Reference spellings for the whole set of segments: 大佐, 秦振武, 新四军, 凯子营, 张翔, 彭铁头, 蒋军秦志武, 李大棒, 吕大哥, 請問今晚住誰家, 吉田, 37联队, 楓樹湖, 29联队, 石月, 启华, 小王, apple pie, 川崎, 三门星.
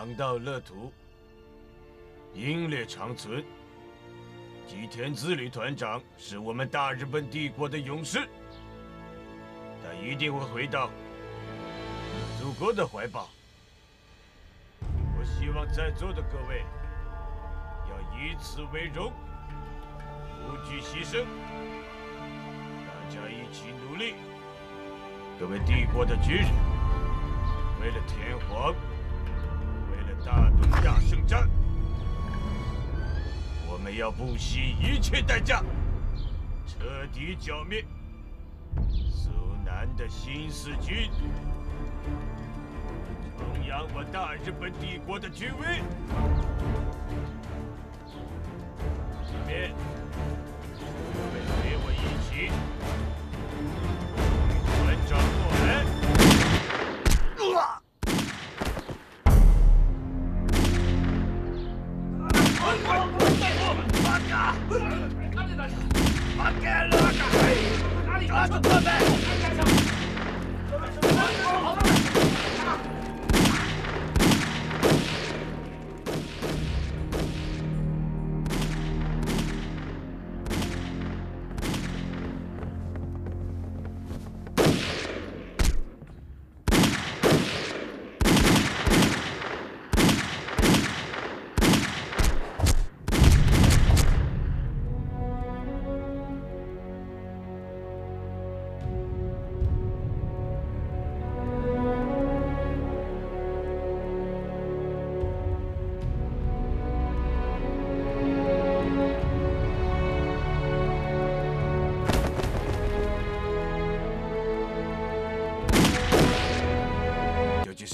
航道乐土，英烈长存。吉田自旅团长是我们大日本帝国的勇士，他一定会回到祖国的怀抱。我希望在座的各位要以此为荣，不惧牺牲，大家一起努力。各位帝国的军人，为了天皇，为了大东亚圣战。 我们要不惜一切代价，彻底剿灭苏南的新四军，弘扬我大日本帝国的军威。这边，各位陪我一起，团长过来。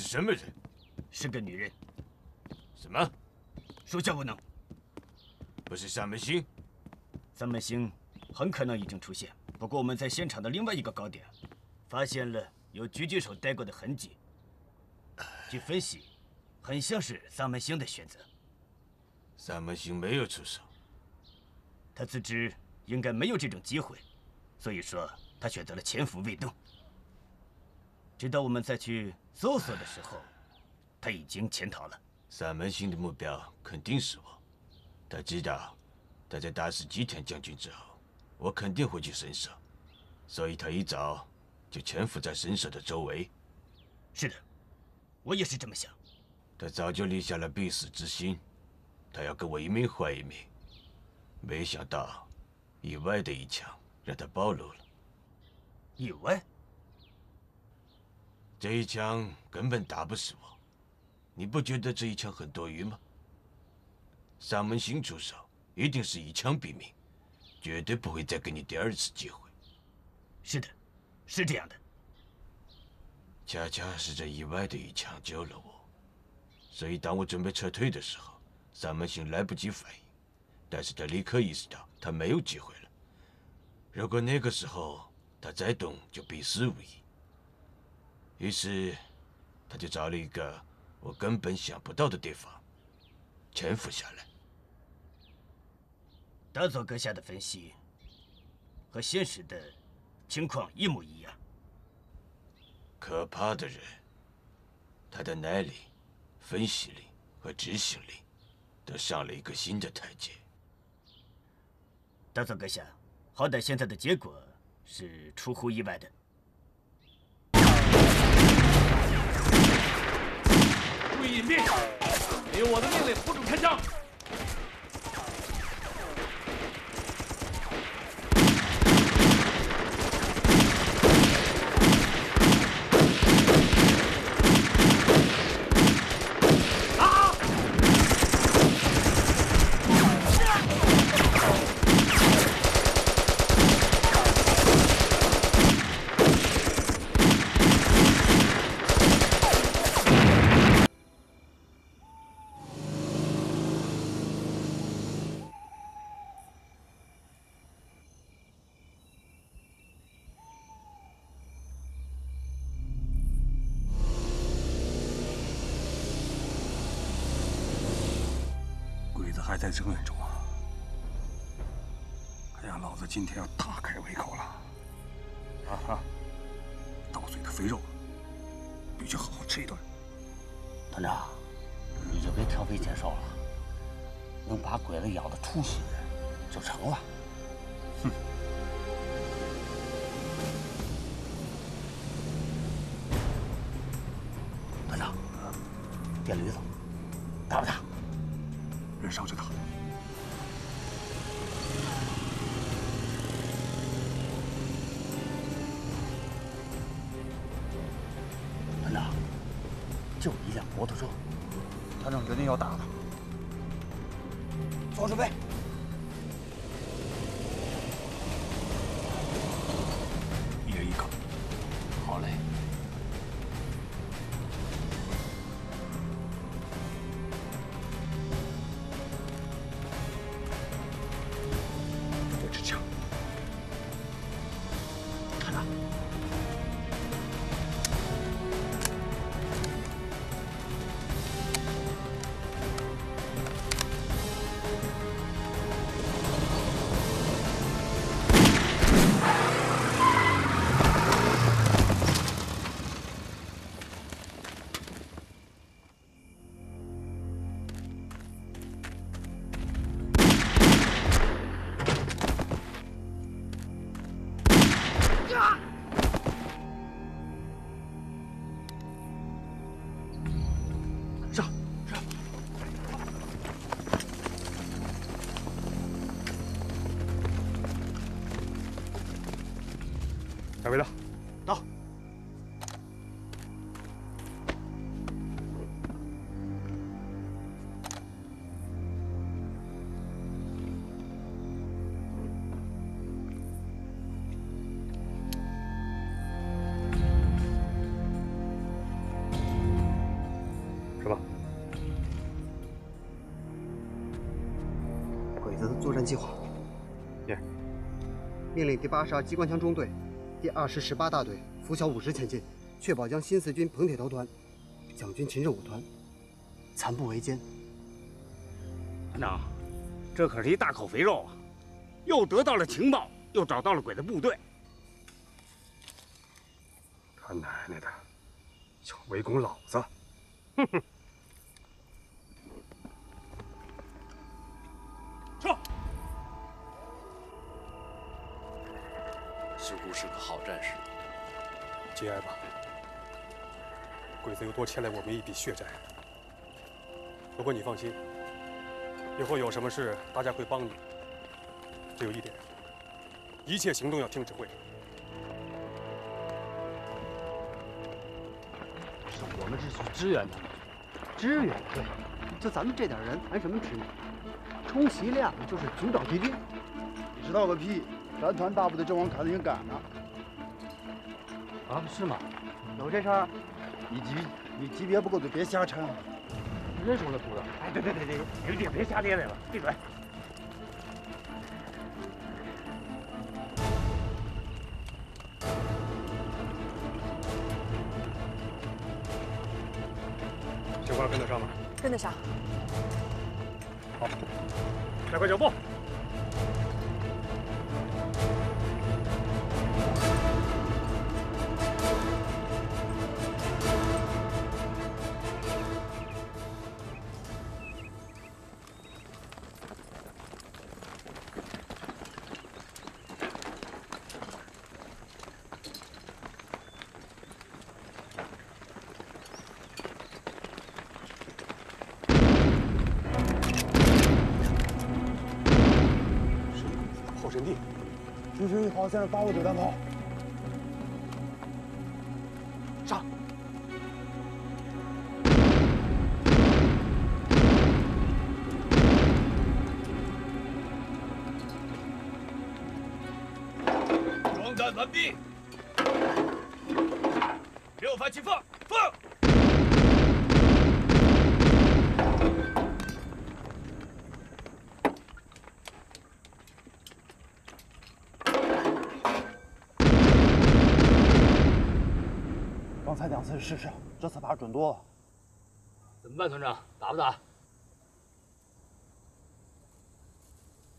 什么人？是个女人。什么？属下无能。不是三门星？三门星很可能已经出现，不过我们在现场的另外一个高点，发现了有狙击手待过的痕迹。据分析，很像是三门星的选择。三门星没有出手。他自知应该没有这种机会，所以说他选择了潜伏未动。 直到我们再去搜索的时候，他已经潜逃了。三门星的目标肯定是我，他知道他在打死吉田将军之后，我肯定会去神社，所以他一早就潜伏在神社的周围。是的，我也是这么想。他早就立下了必死之心，他要跟我一命换一命。没想到，意外的一枪让他暴露了。意外？ 这一枪根本打不死我，你不觉得这一枪很多余吗？三门星出手一定是一枪毙命，绝对不会再给你第二次机会。是的，是这样的。恰恰是这意外的一枪救了我，所以当我准备撤退的时候，三门星来不及反应，但是他立刻意识到他没有机会了。如果那个时候他再动，就必死无疑。 于是，他就找了一个我根本想不到的地方，潜伏下来。大佐阁下的分析和现实的情况一模一样。可怕的人，他的耐力、分析力和执行力都上了一个新的台阶。大佐阁下，好歹现在的结果是出乎意外的。 注意隐蔽！没有我的命令，不准开枪！啊！还在争论中啊！看样老子今天要大开胃口了！啊哈，到嘴的肥肉，必须好好吃一顿。团长，别挑肥拣瘦了，能把鬼子咬得出血就成了。哼！团长，电驴子大不大？人少就大。 就一辆摩托车，团长决定要打他。做好准备。一人一个。好嘞。这支枪。团长。 大卫的，到。什么？鬼子的作战计划。耶。命令第8机关枪中队。 第2018大队拂晓5时前进，确保将新四军彭铁头团、蒋军秦志武团残部围歼。团长，这可是一大口肥肉啊！又得到了情报，又找到了鬼子部队。他奶奶的，想围攻老子！哼哼。 似乎是个好战士。节哀吧，鬼子又多欠了我们一笔血债。不过你放心，以后有什么事大家会帮你。只有一点，一切行动要听指挥。我们是去支援他们，支援对，就咱们这点人谈什么支援？充其量就是阻挡敌兵。你知道个屁！ 咱团大部队正往凯子营赶呢，啊，是吗？有这事儿？你级别不够就别瞎掺和。认识我的部长。哎，对，你也别瞎咧咧了，闭嘴。情况跟得上吗？跟得上。好，加快脚步。 好，现在发我榴弹炮，上！装弹完毕，六发齐放，放！ 才2次试试，这次把准多了。怎么办，团长？打不打？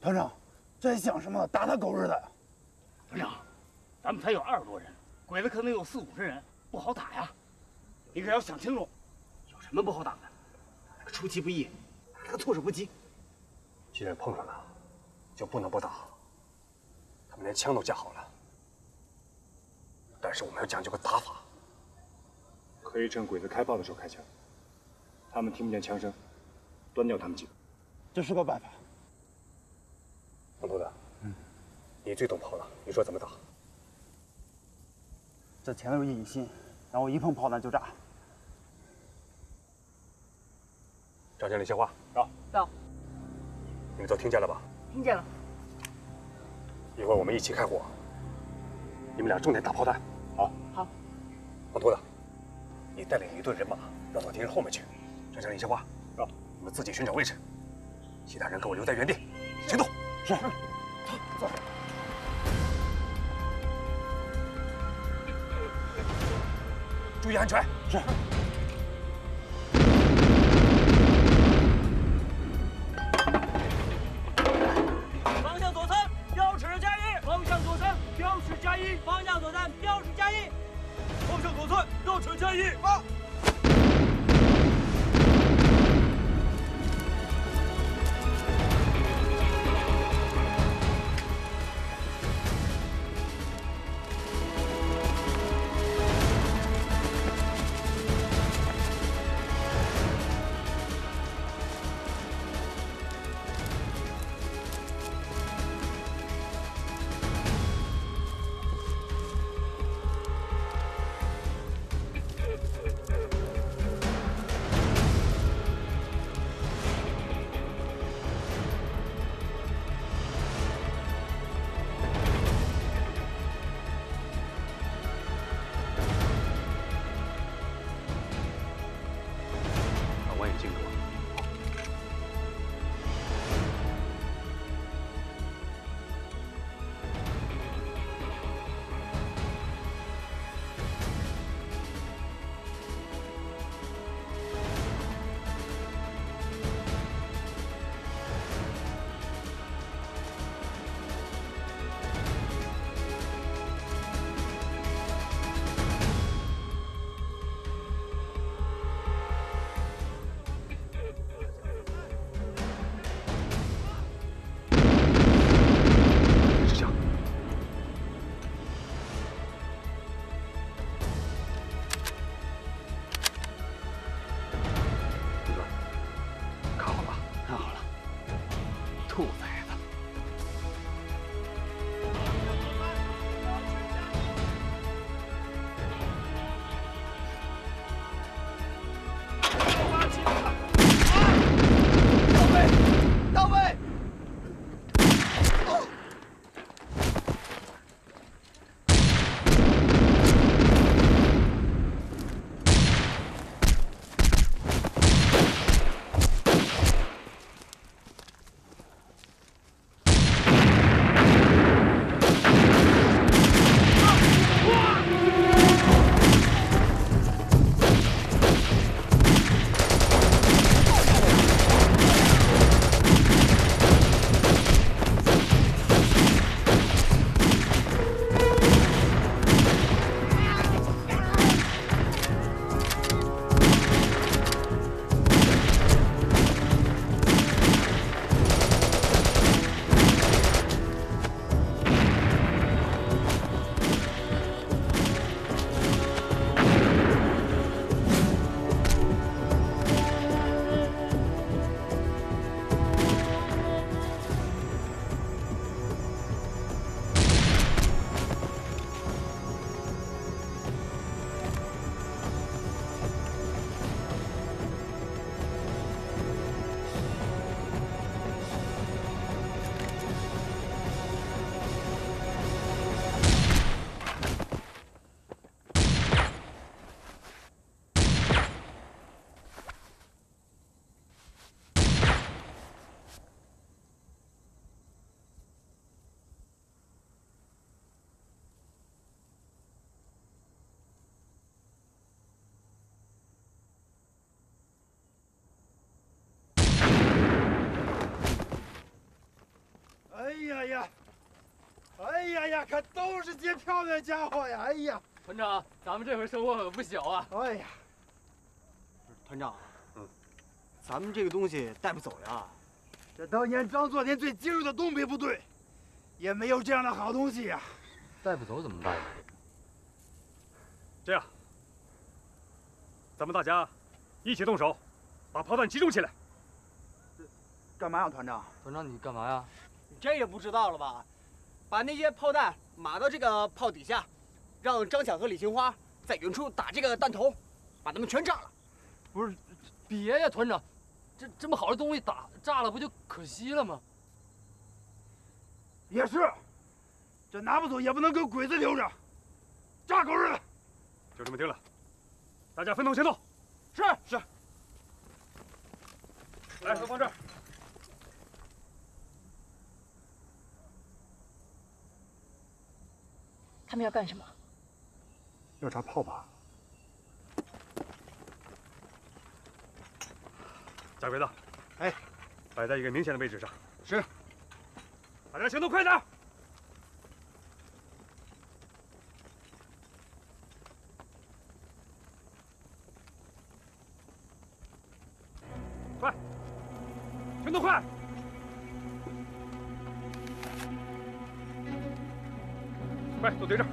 团长，这还想什么？打他狗日的！团长，咱们才有20多人，鬼子可能有4、50人，不好打呀。你可要想清楚，有什么不好打的？出其不意，来个措手不及。既然碰上了，就不能不打。他们连枪都架好了，但是我们要讲究个打法。可以趁鬼子开炮的时候开枪，他们听不见枪声，端掉他们几个。这是个办法。王头子，你最懂炮了，你说怎么打？这前头有隐性，然后一碰炮弹就炸。 张经理，闲话到到，你们都听见了吧？听见了。一会儿我们一起开火，你们俩重点打炮弹。好。好。王秃子，你带领一队人马绕到敌人后面去。张经理，闲话到，你们自己寻找位置，其他人给我留在原地，行动。是。走。 注意安全。是。 哎呀，可都是些漂亮家伙呀！哎呀，团长，咱们这回收获可不小啊！哎呀，团长，咱们这个东西带不走呀。这当年张作霖最精锐的东北部队，也没有这样的好东西呀。带不走怎么办呀？这样，咱们大家一起动手，把炮弹集中起来。干嘛呀，团长？团长，你干嘛呀？你这也不知道了吧？把那些炮弹码到这个炮底下，让张响和李杏花在远处打这个弹头，把他们全炸了。不是。 别呀，团长，这么好的东西炸了，不就可惜了吗？也是，这拿不走也不能跟鬼子留着，炸狗日的！就这么定了，大家分头行动。是是。来，都放这儿。他们要干什么？要炸炮吧？ 大鬼子，哎，摆在一个明显的位置上。是，大家行动快点！快，行动快！快，都对这儿。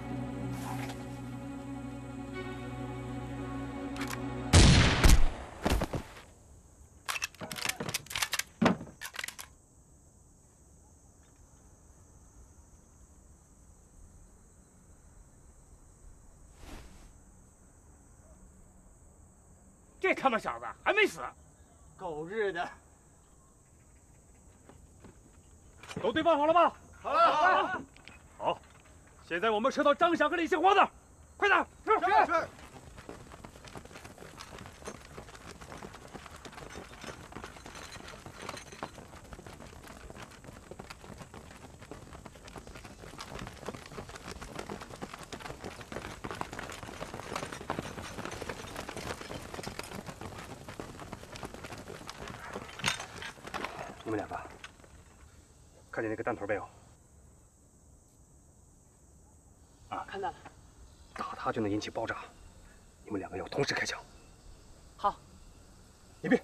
这他妈小子还没死，狗日的！都对放好了吗？好了，好了。好，现在我们撤到张响和李杏花那儿，快点！是是。那个弹头没有？啊，看到了。打它就能引起爆炸，你们两个要同时开枪。好，一并。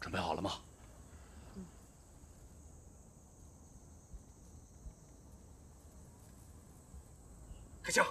准备好了吗？ 开枪！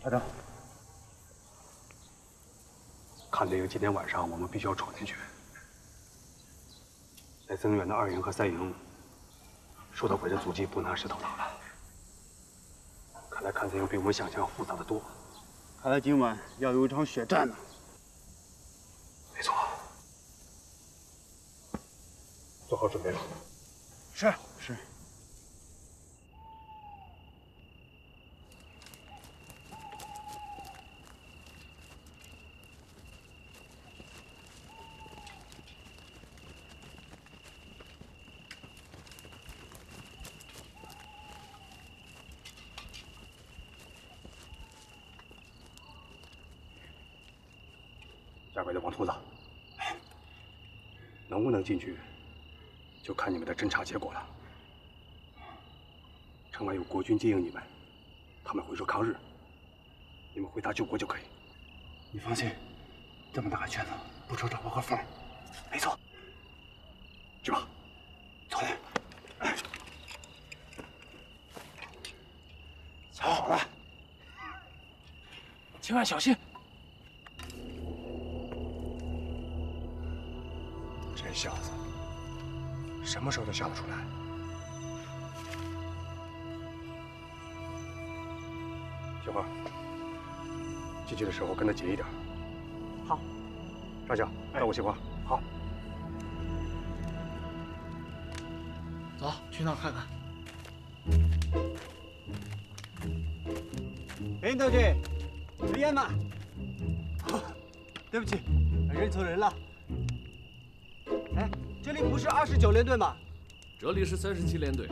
团长。 看这个，今天晚上我们必须要闯进去。在增援的二营和三营受到鬼子阻击，不拿石头打了。看来看这要比我们想象复杂的多。看来今晚要有一场血战呢。没错，做好准备了。是是。 下跪的王秃子，能不能进去，就看你们的侦查结果了。城外有国军接应你们，他们会说抗日，你们回答救国就可以。你放心，这么大个圈子，不愁找不到缝儿。没错，去吧，走。想好了，千万小心。 小子，什么时候都笑不出来。小花，进去的时候跟他紧一点。好。张翔，带我杏花。好。走，去那儿看看。哎，同学，有烟吗？对不起，认错人了。哎，这里不是29联队吗？这里是37联队，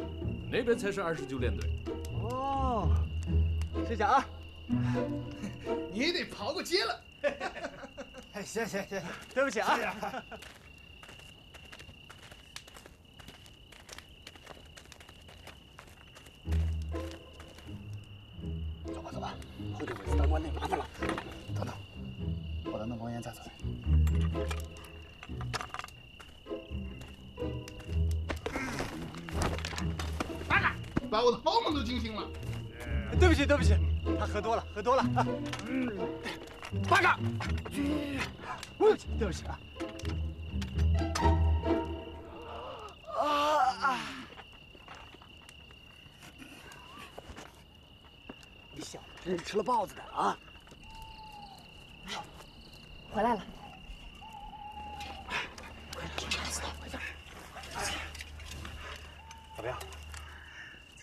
那边才是29联队。哦，谢谢啊。你也得跑过街了。哎，行行行，对不起啊。走吧走吧，会给鬼子当官那麻烦了。等等，我到弄包烟再走。 把我的包们都惊醒了，对不起对不起，他喝多了喝多了啊！八嘎，对不起啊！啊！你小子真是吃了豹子胆啊！回来了。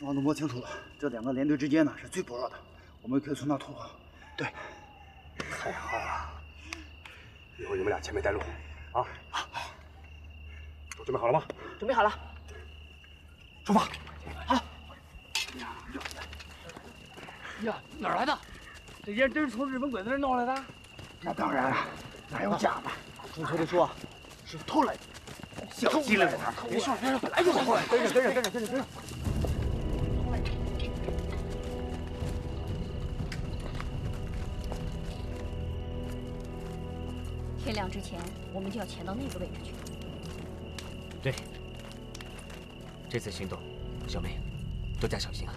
王总摸清楚了，这2个连队之间呢是最薄弱的，我们可以从那突破。对，太好了！一会儿你们俩前面带路，啊！好，都准备好了吗？准备好了，出发！好。呀，哪儿来的？这烟真是从日本鬼子那弄来的？那当然了，哪有假的？朱科的说是偷来的。小机灵鬼，别说别说，本来就偷来。跟着跟着跟着跟着跟着。 天亮之前，我们就要潜到那个位置去。对，这次行动，小妹，多加小心啊！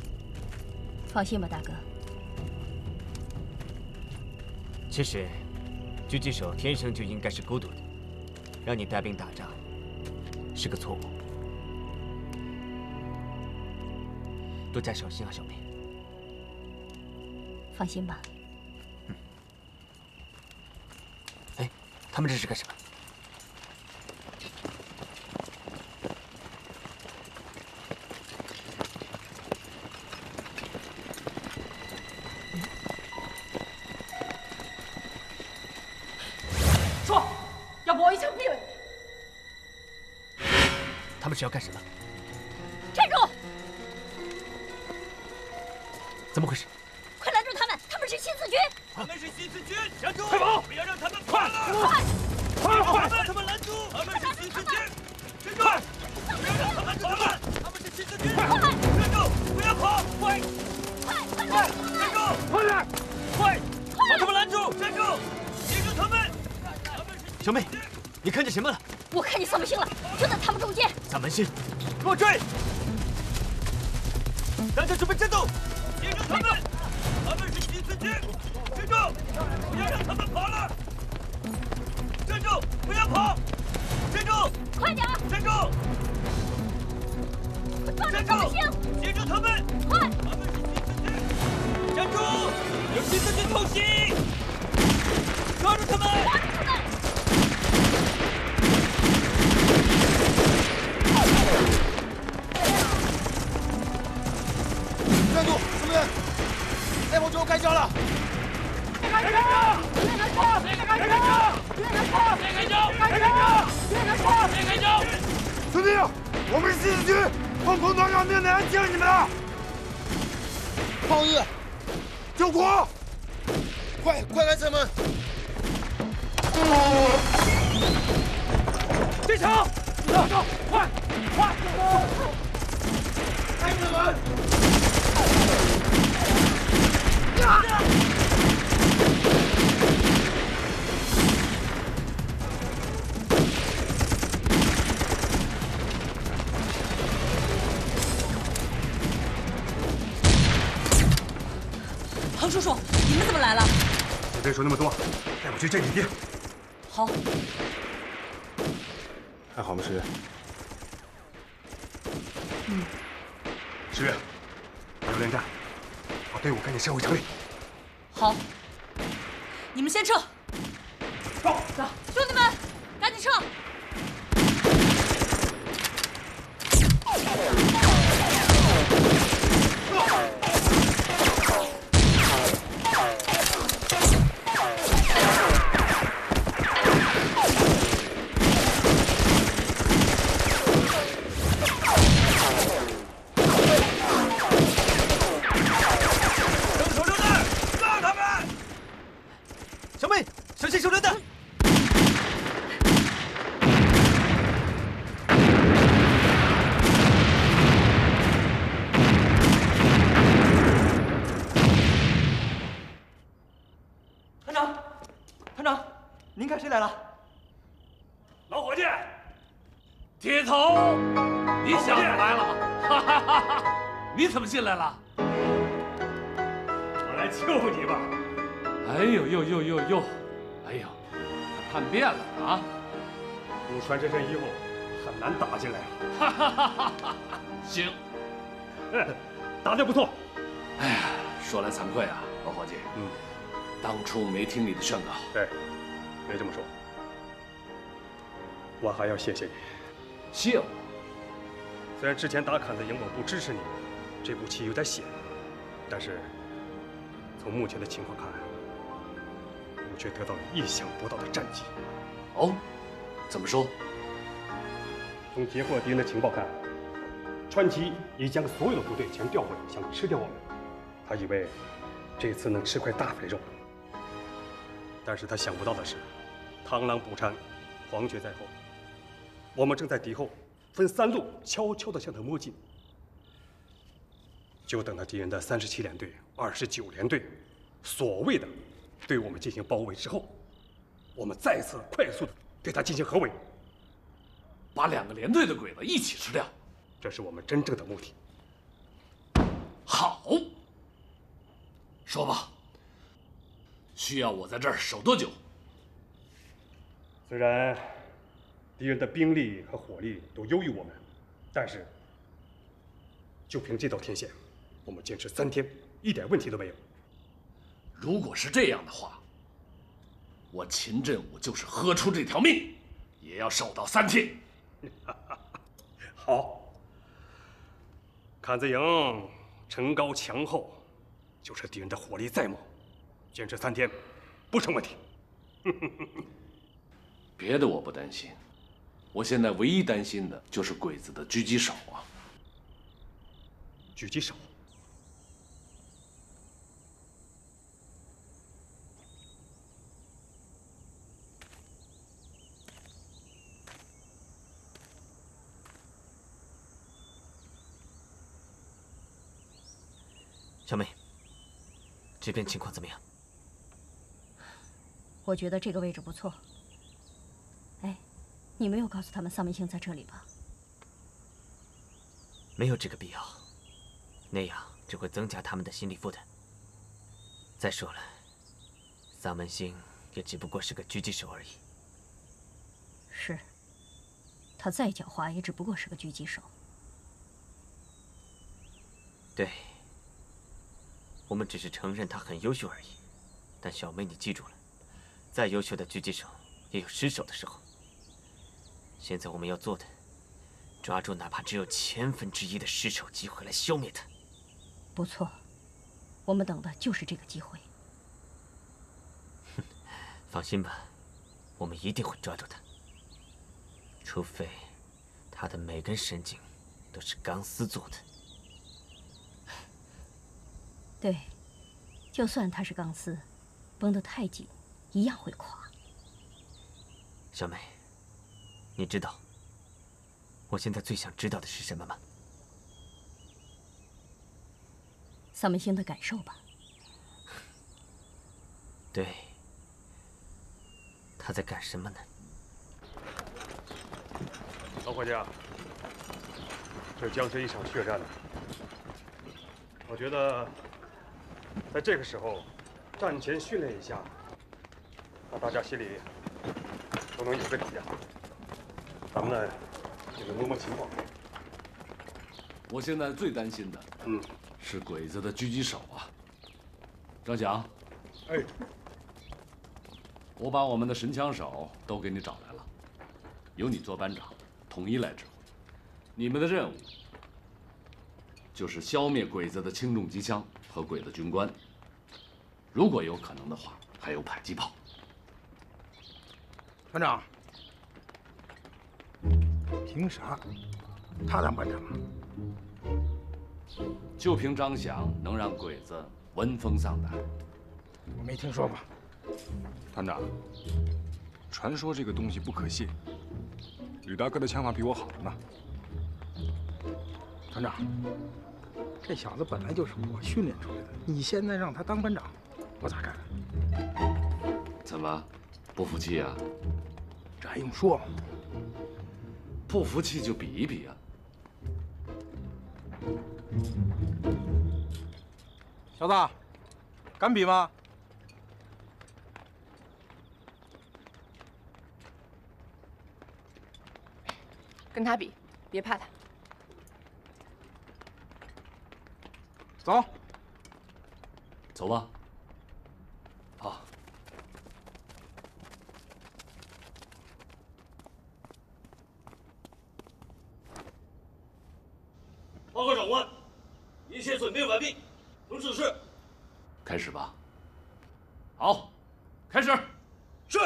放心吧，大哥。其实，狙击手天生就应该是孤独的，让你带兵打仗，是个错误。多加小心啊，小妹。放心吧。 他们这是干什么？说，要不我一枪毙了你！他们是要干什么？站住！怎么回事？ 他们是新四军，站住！快跑！不要让他们快！快！快！把他们拦住！他们是新四军，站住！不要让他们跑！他们是新四军，快！站住！不要跑！快！快！快！站住！快点！快！把他们拦住！站住！截住他们！小妹，你看见什么了？我看见萨门星了，就在他们中间。萨门星，给我追！大家准备战斗！截住他们！他们是新四军。 站住！不要让他们跑了！站住！不要跑！站住！快点！站住！站住！截住他们！快！他们是新四军！站住！有新四军偷袭！抓住他们！抓住他们！站住！什么人？那帮人开枪了！ 别开枪！兄弟，我们是新四军，共同团长命令安静你们了。抗议！救国！快来城门！进城！走！快！开城门！ 彭叔叔，你们怎么来了？先别说那么多，带我去见你爹。好。还好吗，十月？嗯。十月，留连战，把队伍赶紧撤回城里。好。 你们先撤，走，兄弟们，赶紧撤！您看谁来了？老伙计，铁头，你想起来了？哈哈哈哈！你怎么进来了？我来救你吧！哎呦呦呦呦呦！哎呦，叛变了啊！你穿这身衣服很难打进来啊！哈哈哈哈！行，打得不错。哎呀，说来惭愧啊，老伙计，当初没听你的劝告。对。 别这么说，我还要谢谢你。谢我？虽然之前打砍子营我不支持你，这步棋有点险，但是从目前的情况看，你却得到了意想不到的战绩。哦，怎么说？从截获敌人的情报看，川崎已将所有的部队全调回来，想吃掉我们。他以为这次能吃块大肥肉。 但是他想不到的是，螳螂捕蝉，黄雀在后。我们正在敌后，分三路悄悄地向他摸进。就等到敌人的37联队、29联队，所谓的对我们进行包围之后，我们再次快速地对他进行合围，把2个联队的鬼子一起吃掉。这是我们真正的目的。好，说吧。 需要我在这儿守多久？虽然敌人的兵力和火力都优于我们，但是就凭这道天线，我们坚持3天，一点问题都没有。如果是这样的话，我秦振武就是豁出这条命，也要守到3天。好，坎子营城高墙厚，就是敌人的火力再猛。 坚持3天，不成问题。别的我不担心，我现在唯一担心的就是鬼子的狙击手啊！狙击手？小梅，这边情况怎么样？ 我觉得这个位置不错。哎，你没有告诉他们丧门星在这里吧？没有这个必要，那样只会增加他们的心理负担。再说了，丧门星也只不过是个狙击手而已。是，他再狡猾也只不过是个狙击手。对，我们只是承认他很优秀而已。但小妹，你记住了。 再优秀的狙击手也有失手的时候。现在我们要做的，抓住哪怕只有1/1000的失手机会来消灭他。不错，我们等的就是这个机会。放心吧，我们一定会抓住他。除非他的每根神经都是钢丝做的。对，就算他是钢丝，绷得太紧。 一样会垮。小梅，你知道我现在最想知道的是什么吗？丧门星的感受吧。对，他在干什么呢？老伙计啊，这将是一场血战啊！我觉得，在这个时候，战前训练一下。 让大家心里都能有个底呀。咱们呢，就是摸摸情况。我现在最担心的，是鬼子的狙击手啊。张翔，哎，我把我们的神枪手都给你找来了，由你做班长，统一来指挥。你们的任务就是消灭鬼子的轻重机枪和鬼子军官，如果有可能的话，还有迫击炮。 团长，凭啥？他当班长啊？就凭张翔能让鬼子闻风丧胆？我没听说过。团长，传说这个东西不可信。吕大哥的枪法比我好呢。团长，这小子本来就是我训练出来的，你现在让他当班长，我咋干？怎么？不服气啊？这还用说吗？不服气就比一比啊！小子，敢比吗？ 跟他比，别怕他。走，走吧。好。报告长官，一切准备完毕，请指示。开始吧。好，开始。是。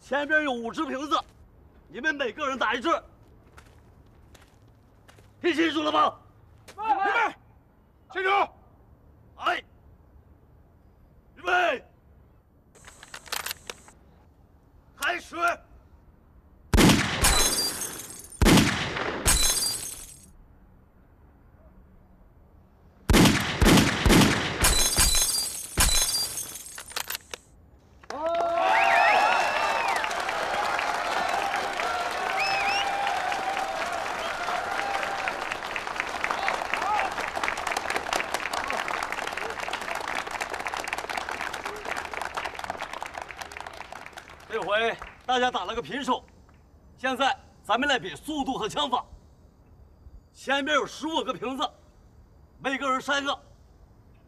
前边有5只瓶子，你们每个人打1只，听清楚了吗？预备，清楚。来，预备，开始。 大家打了个平手，现在咱们来比速度和枪法。前面有15个瓶子，每个人3个，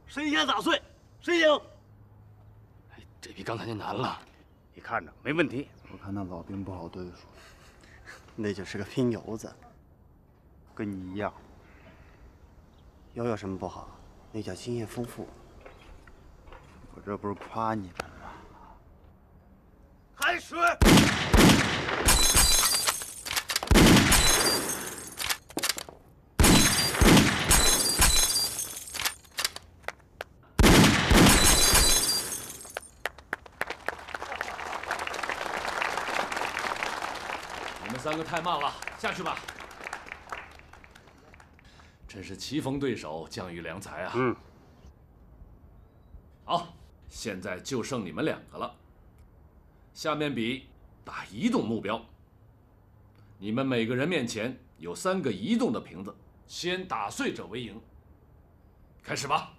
谁先打碎谁赢。哎，这比刚才那难了。你看着没问题。我看那老兵不好对付，那就是个拼油子，跟你一样。又有什么不好？那叫经验丰富。我这不是夸你们吗？开始。 3个太慢了，下去吧。真是棋逢对手，将遇良才啊！嗯。好，现在就剩你们2个了。下面比打移动目标。你们每个人面前有3个移动的瓶子，先打碎者为赢。开始吧。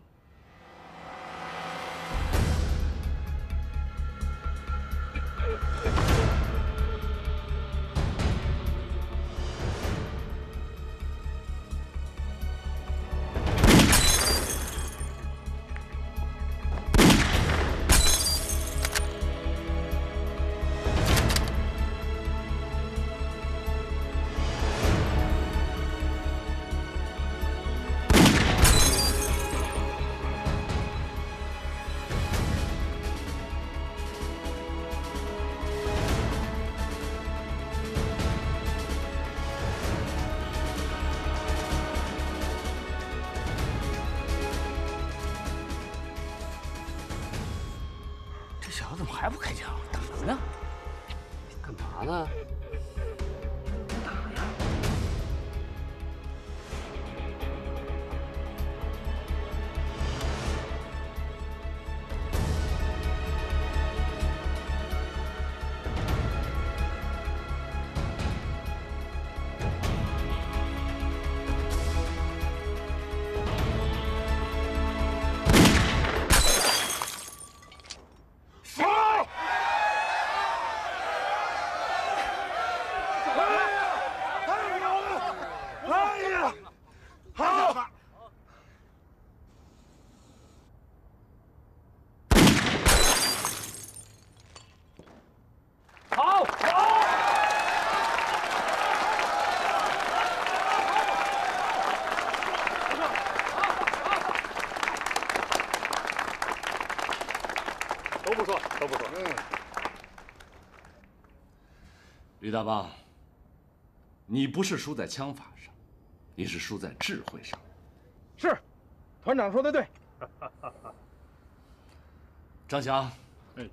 还不开枪？打什么呢？干嘛呢？打呀！李大棒，你不是输在枪法上，你是输在智慧上。是，团长说的对。张翔，哎，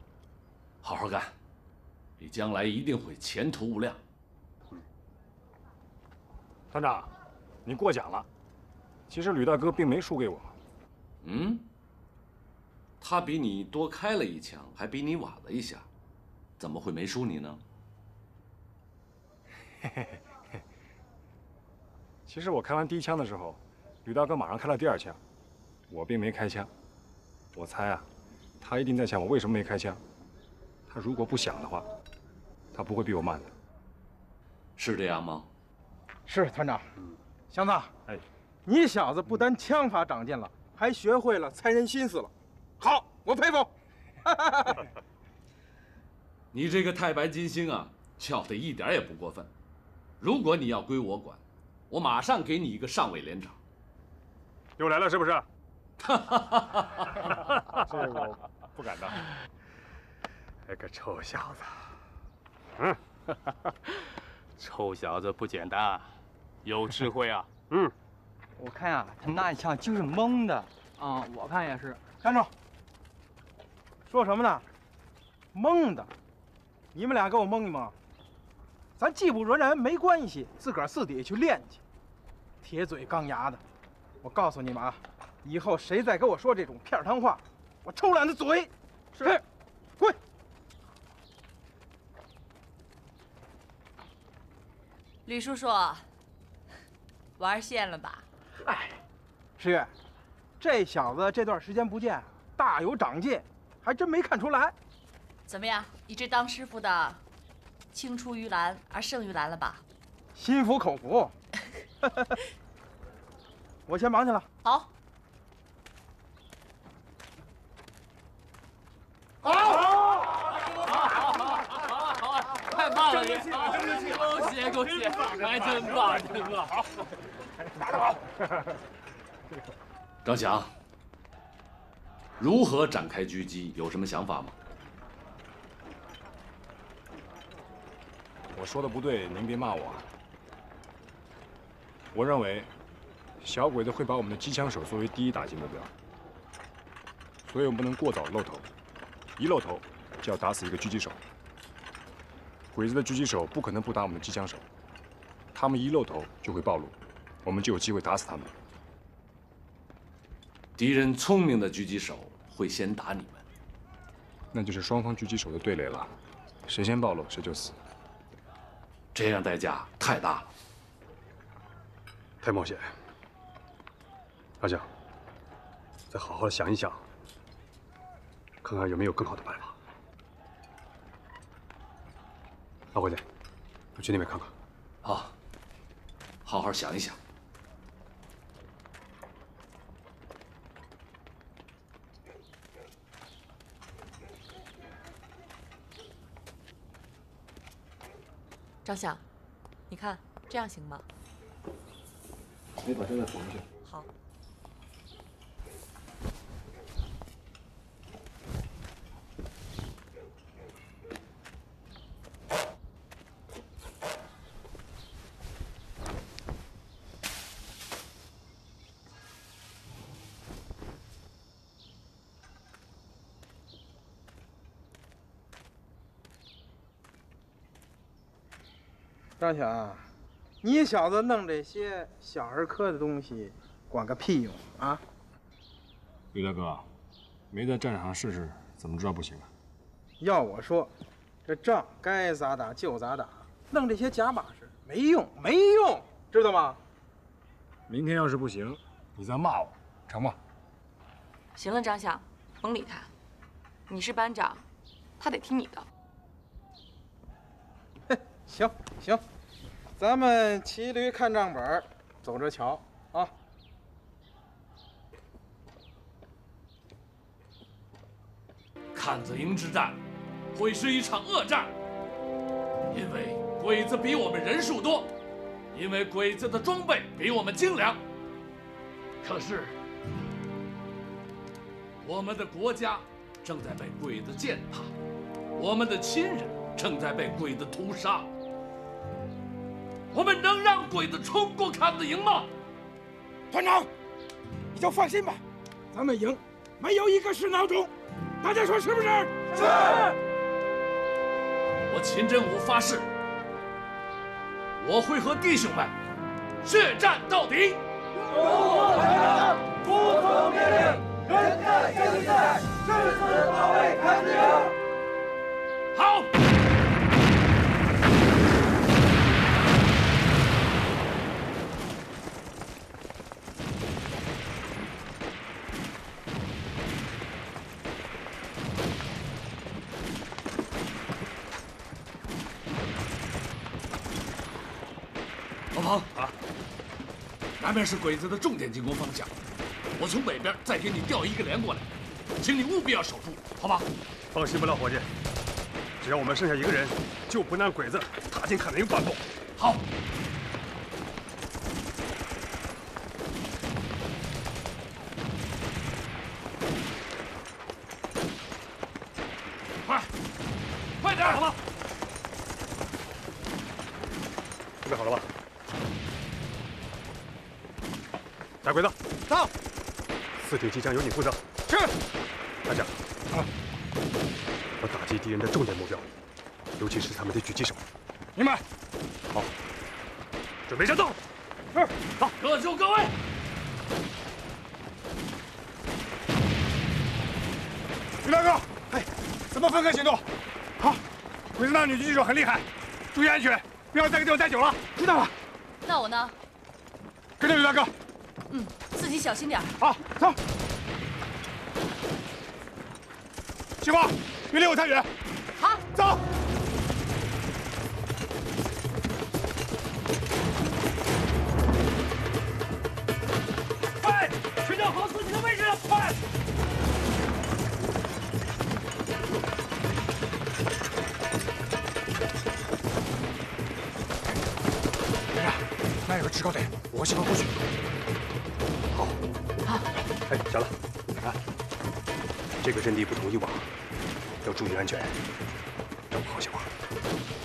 好好干，你将来一定会前途无量。团长，你过奖了。其实吕大哥并没输给我。嗯？他比你多开了一枪，还比你晚了一下，怎么会没输你呢？嘿嘿嘿。其实我开完第一枪的时候，吕大哥马上开了第二枪，我并没开枪。我猜啊，他一定在想我为什么没开枪。他如果不想的话，他不会比我慢的。是这样吗？ 是团长，祥子，哎，你小子不单枪法长进了，还学会了猜人心思了，好，我佩服。你这个太白金星啊，叫的一点也不过分。如果你要归我管，我马上给你一个上尾连长。又来了是不是？这个我不敢当。那个臭小子，嗯，臭小子不简单啊。 有智慧啊！嗯，我看呀、啊，他那一枪就是蒙的。啊，我看也是。站住！说什么呢？蒙的！你们俩给我蒙一蒙。咱技不如人没关系，自个儿私底下去练去。铁嘴钢牙的，我告诉你们啊，以后谁再给我说这种片儿汤话，我抽烂他嘴！是，滚！ 吕叔叔，玩线了吧？哎，石月，这小子这段时间不见，大有长进，还真没看出来。怎么样，你这当师傅的，青出于蓝而胜于蓝了吧？心服口服。我先忙去了。好。好。 太棒了！恭喜恭喜，还真棒，真棒！好，打得好！张翔，如何展开狙击？有什么想法吗？我说的不对，您别骂我。我认为，小鬼子会把我们的机枪手作为第一打击目标，所以我们不能过早露头，一露头就要打死一个狙击手。 鬼子的狙击手不可能不打我们的机枪手，他们一露头就会暴露，我们就有机会打死他们。敌人聪明的狙击手会先打你们，那就是双方狙击手的对垒了，谁先暴露谁就死。这样代价太大了，太冒险。阿强，再好好想一想，看看有没有更好的办法。 拿回去，我去那边看看。好，好好想一想。张翔，你看这样行吗？你把这个缝去。好。张翔、啊，你小子弄这些小儿科的东西，管个屁用啊！吕大哥，没在战场上试试，怎么知道不行啊？要我说，这仗该咋打就咋打，弄这些假把式没用，没用，知道吗？明天要是不行，你再骂我，成吗？行了，张翔，甭理他，你是班长，他得听你的。 行行，咱们骑驴看账本，走着瞧啊！看子营之战会是一场恶战，因为鬼子比我们人数多，因为鬼子的装备比我们精良。可是，我们的国家正在被鬼子践踏，我们的亲人正在被鬼子屠杀。 我们能让鬼子冲过看子营吗？团长，你就放心吧，咱们营没有一个是孬种，大家说是不是？是。我秦振武发誓，我会和弟兄们血战到底。守护台湾，服从命令，人在阵在，誓死保卫台湾。好。老彭啊，南边是鬼子的重点进攻方向，我从北边再给你调一个连过来，请你务必要守住，好吧？放心吧，老伙计，只要我们剩下一个人，就不让鬼子踏进坎宁半步。好。 鬼子到，四挺机枪由你负责。是，大将。啊，要打击敌人的重点目标，尤其是他们的狙击手。明白。好，准备战斗。是，好，各就各位。李大哥，哎，咱们分开行动。好，鬼子那女狙击手很厉害，注意安全，不要在这个地方待久了。知道了。那我呢？跟着李大哥。 嗯，自己小心点。好，走。启华，别离我太远。好，走。快，寻找好自己的位置，快！队长，那有个制高点，我和启华过去。 哎，小子，啊，这个阵地不统一网，要注意安全，照顾好小王。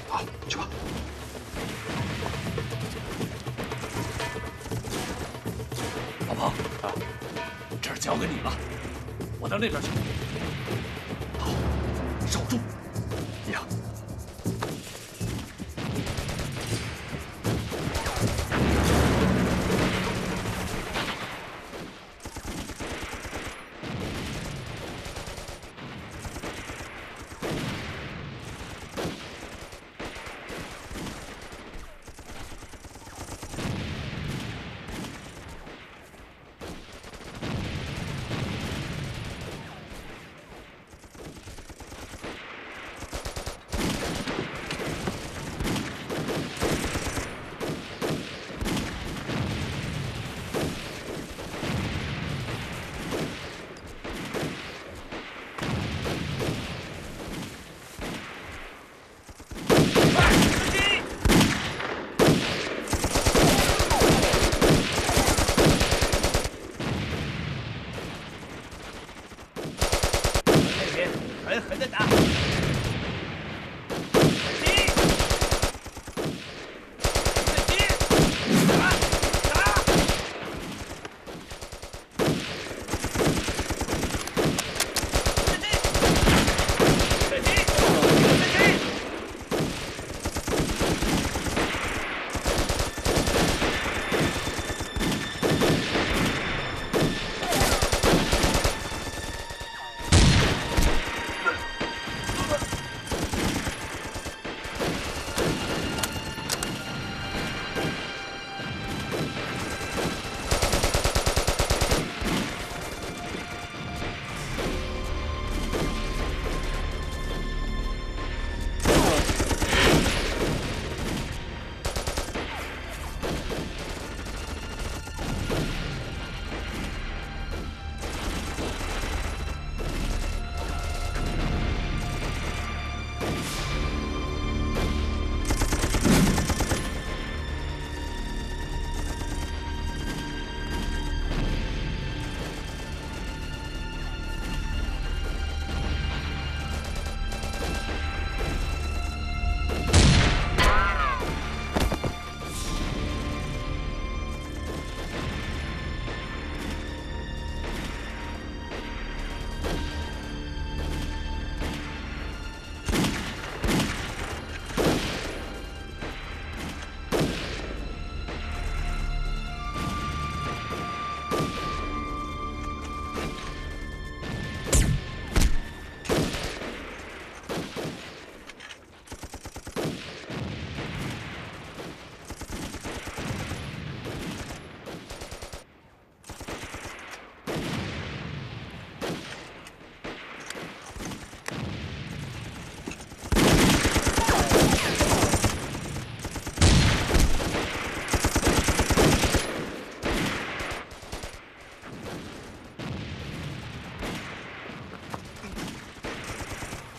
好，去吧。老彭啊，这儿交给你了，我到那边去。好，守住。一样。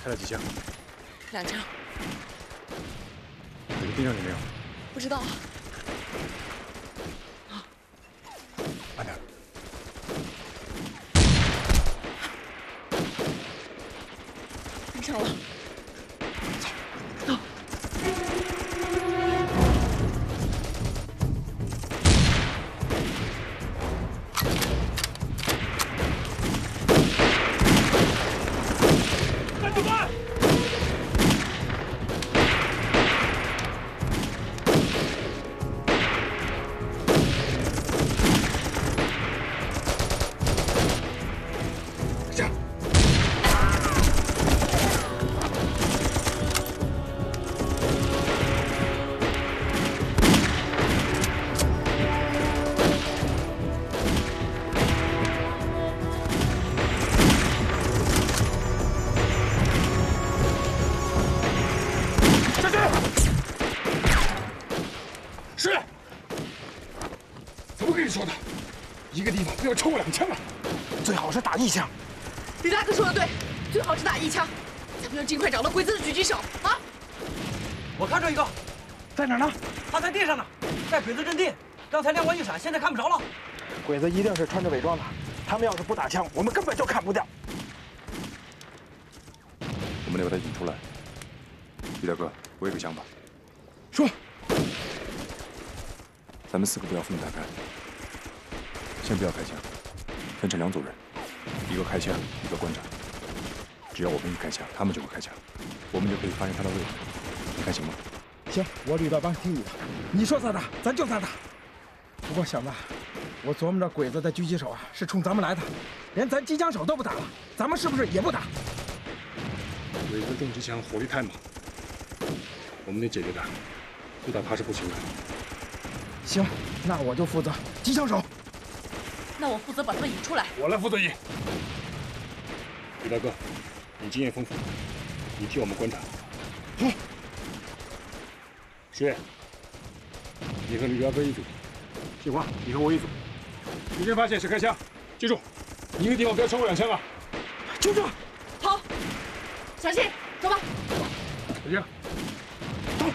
开了几枪？2枪。哪个盯上你没有？不知道。啊！慢点。 上了，走。站住！这样。 一个地方不要超过2枪啊，最好是打1枪。李大哥说的对，最好是打1枪，咱们要尽快找到鬼子的狙击手啊！我看着一个，在哪儿呢？他在地上呢，在鬼子阵地。刚才亮光一闪，现在看不着了。鬼子一定是穿着伪装的，他们要是不打枪，我们根本就砍不掉。我们得把他引出来。李大哥，我有个想法。说。咱们4个不要分开干。 先不要开枪，分成2组人，一个开枪，一个观察。只要我们一开枪，他们就会开枪，我们就可以发现他的位置。你看行吗？行，我李大帮听你的，你说咋打，咱就咋打。不过小子，我琢磨着鬼子的狙击手啊，是冲咱们来的，连咱机枪手都不打了，咱们是不是也不打？鬼子重机枪火力太猛，我们得解决他，不打他是不行的。行，那我就负责机枪手。 那我负责把他们引出来，我来负责引。李大哥，你经验丰富，你替我们观察。好，石野，你和李大哥一组；杏花，你和我一组。敌人发现时开枪，记住，一个地方不要超过2枪啊！就这，好，小心，走吧。小心，走。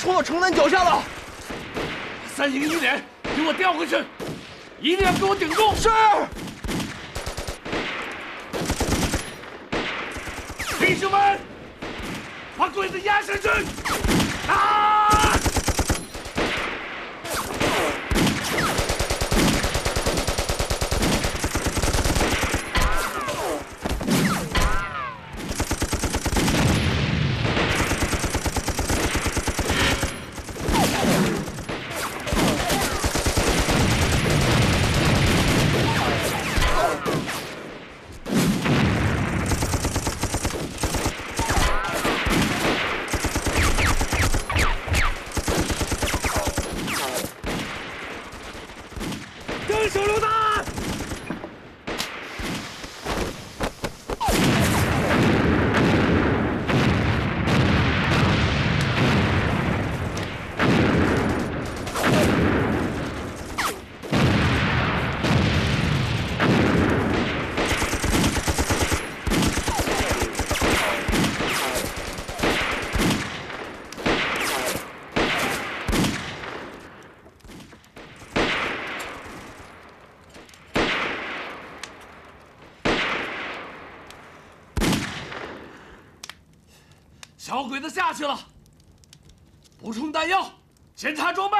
冲到城南脚下了。301连，给我调回去，一定要给我顶住！是。弟兄们，把鬼子压下去！啊！ 小鬼子下去了，补充弹药，检查装备。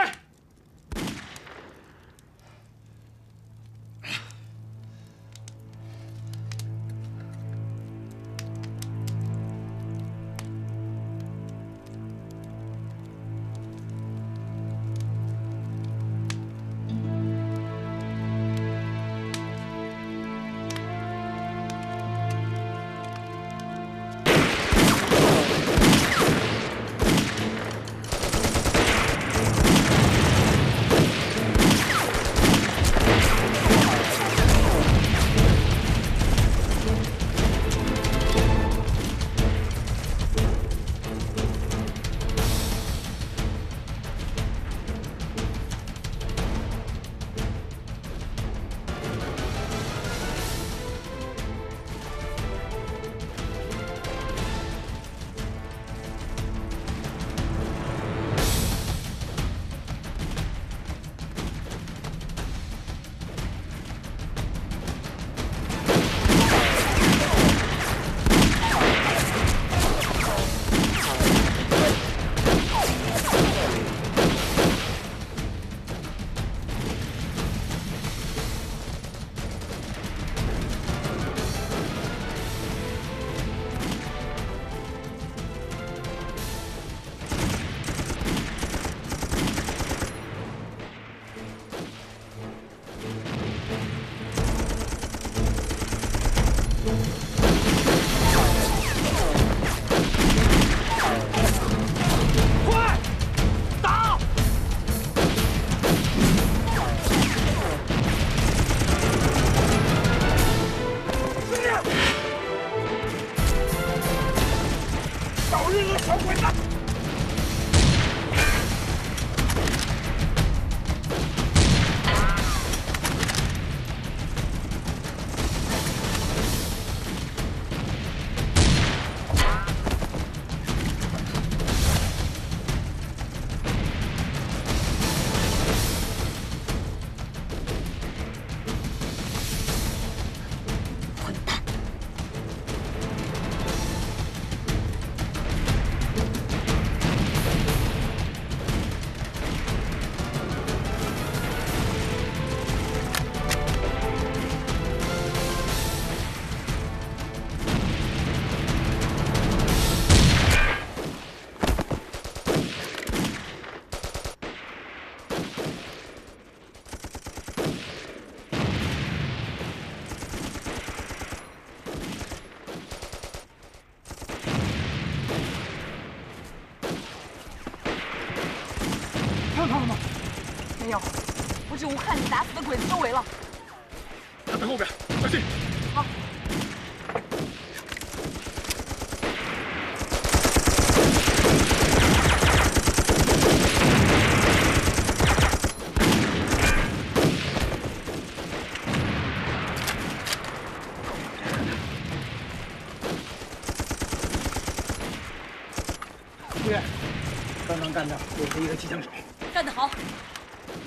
刚刚干掉我的一个机枪手。干得好！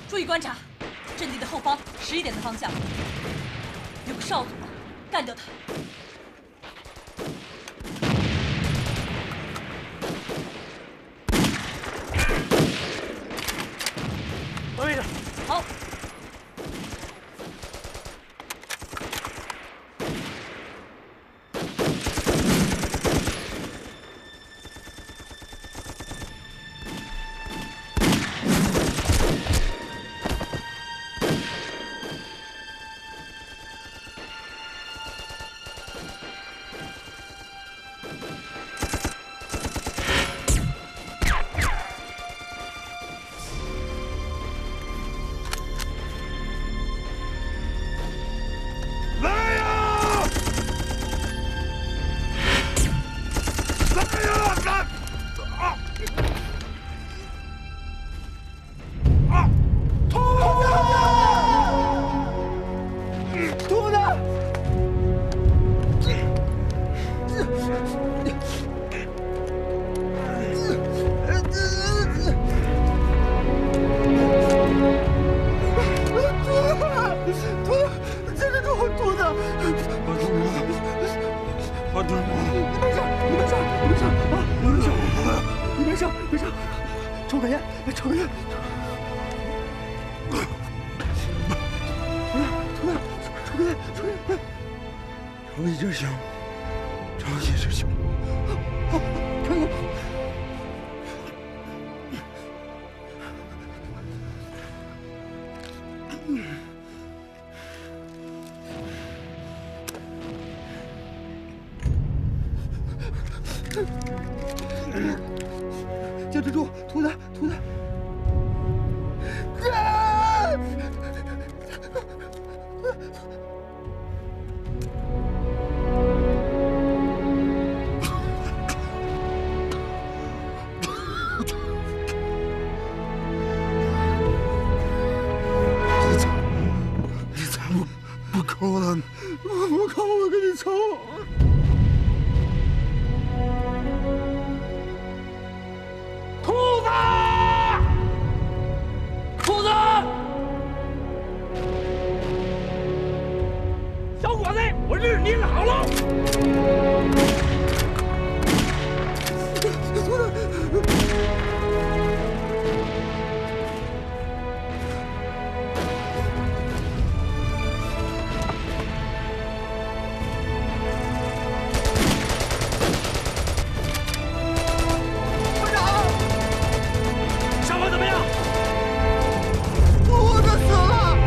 注意观察，阵地的后方11点的方向有个少佐，干掉他。 位置好，接得住，兔子，兔子！啊！你咋不抠了？我不抠，我给你抽。 日你姥姥！班长，伤亡怎么样？兔子死了。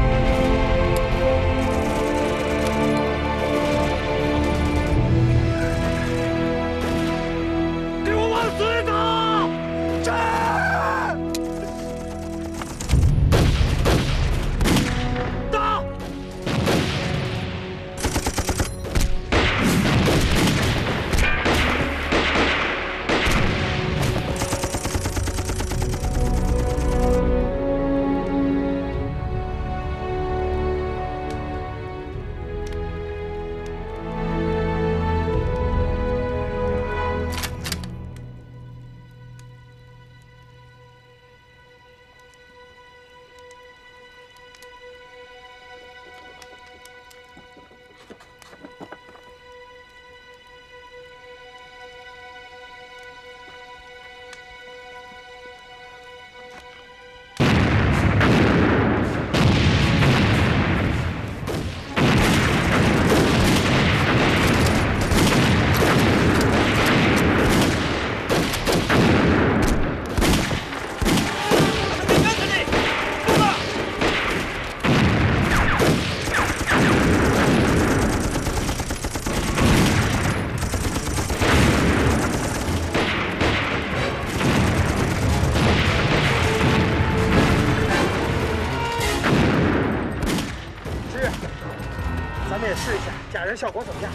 效果怎么样？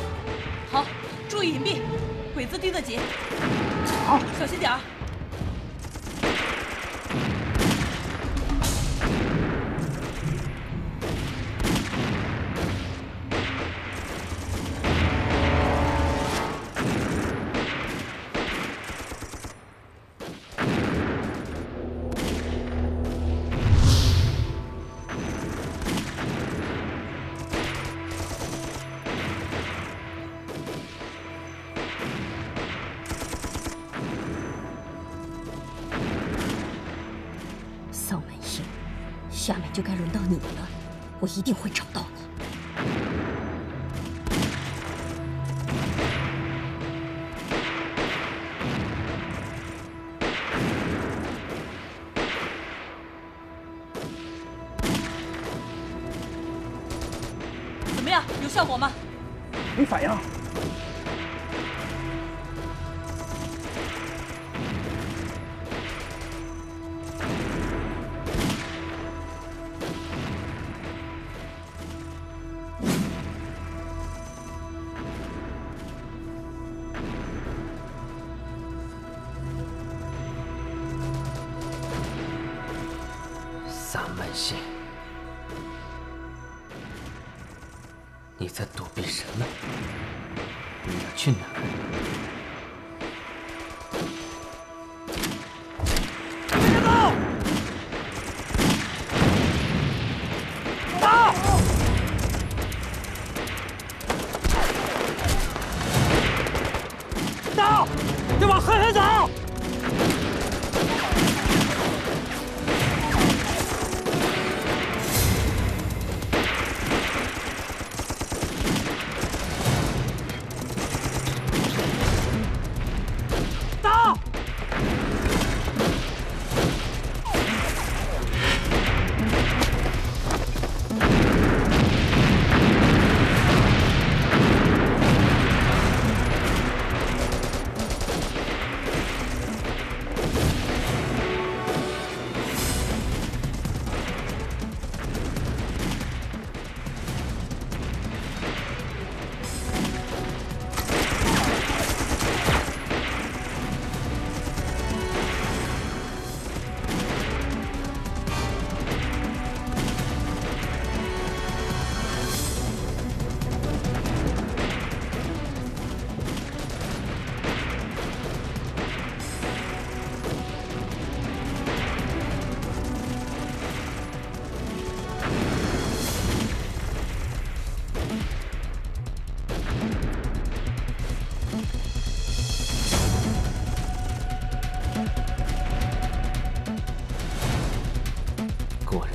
好，注意隐蔽，鬼子盯得紧。好，小心点儿。 走，就该轮到你了，我一定会找到你。 效果吗？没反应。萨满信。 你在躲避什么？你要去哪儿？别动！打！打！再往黑海走！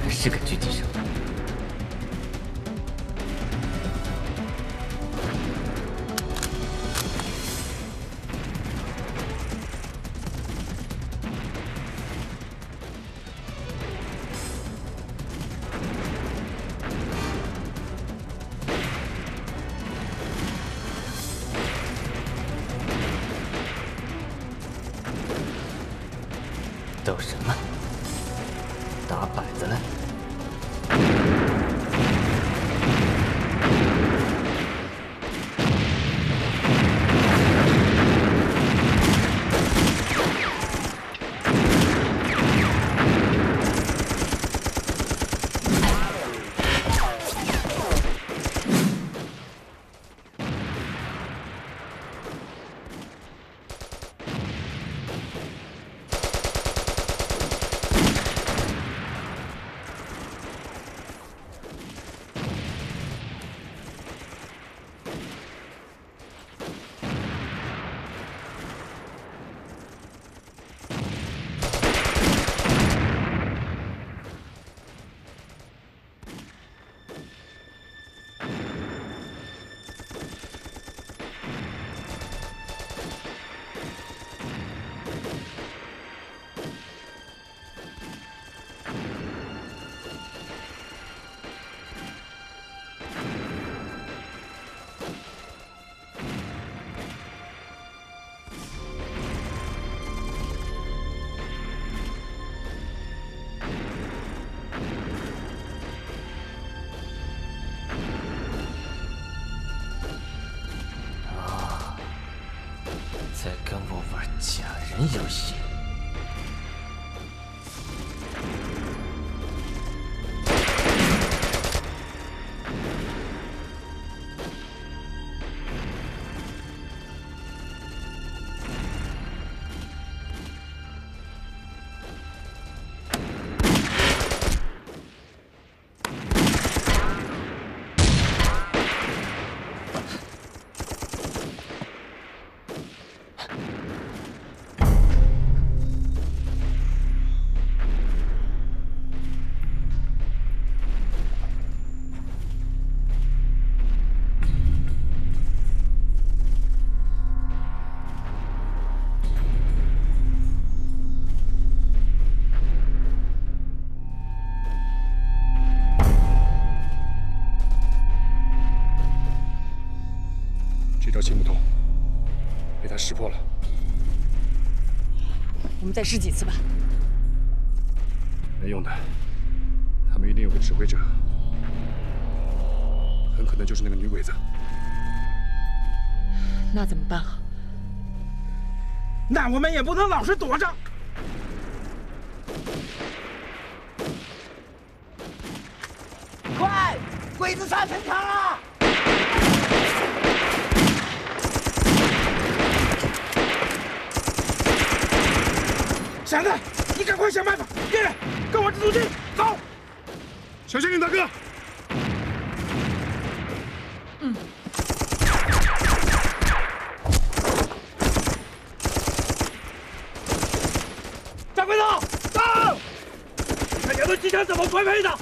是个狙击手。 游戏。这招行不通，被他识破了。我们再试几次吧。没用的，他们一定有个指挥者，很可能就是那个女鬼子。那怎么办啊？那我们也不能老是躲着。 快！鬼子杀城墙了！傻子，你赶快想办法！别人，跟我这组队，走！小心你大哥！嗯。掌柜的，走！看你们机枪怎么分配的？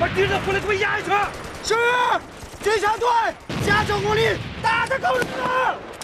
把敌人火力给我压下去！是，追杀队加强火力，打他狗日的！